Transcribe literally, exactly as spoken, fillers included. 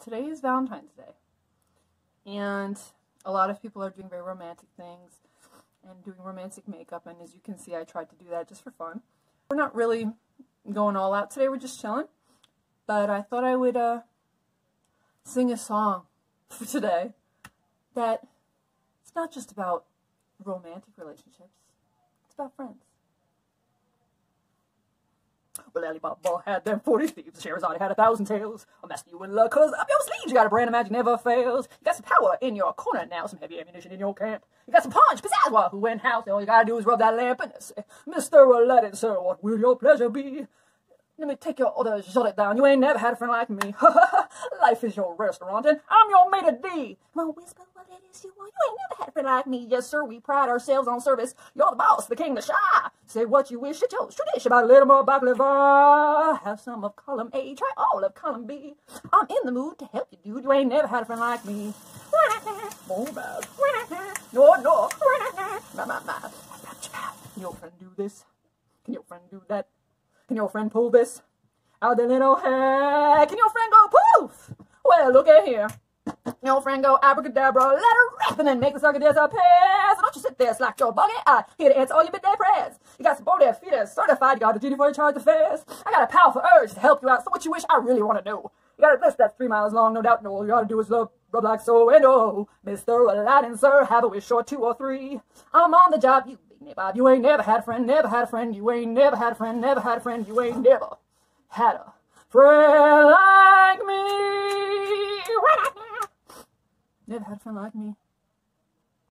today is Valentine's Day, and a lot of people are doing very romantic things and doing romantic makeup, and as you can see, I tried to do that just for fun. We're not really going all out today, we're just chilling, but I thought I would uh, sing a song for today that it's not just about romantic relationships, it's about friends. Well, Alibaba had them forty thieves, Sherazade had a thousand tales. A master you in love, cause up your sleeves. You got a brand of magic never fails. You got some power in your corner now, some heavy ammunition in your camp. You got some punch, pizzazz, wahoo, and house. All you gotta do is rub that lamp and say, Mister Aladdin, sir, what will your pleasure be? Let me take your order, jot it down. You ain't never had a friend like me. Life is your restaurant, and I'm your maitre d'. Well, whisper what it is you want. You ain't never had a friend like me. Yes, sir, we pride ourselves on service. You're the boss, the king, the shy. Say what you wish, it's your tradition. About a little more baklava. Have some of column A. Try all of column B. I'm in the mood to help you, dude. You ain't never had a friend like me. Oh, bad. No, no. My, my, my. Can your friend do this? Can your friend do that? Can your friend pull this out the little head? Can your friend go poof? Well, look at here. Can your friend go abracadabra, let her rip, and then make the sucker disappear? So don't you sit there, slack your buggy eye. Here to answer all your bit day prayers. You got some bold ass feet that's certified. You got a duty for your charge affairs. I got a powerful urge to help you out. So what you wish, I really want to know. You got a list that's three miles long, no doubt. No, all you gotta do is love, rub like so, and oh, Mister Aladdin, sir, have a wish or two or three. I'm on the job, you. Bob, you ain't never had a friend, never had a friend, you ain't never had a friend, never had a friend, you ain't never had a friend like me. Never had a friend like me.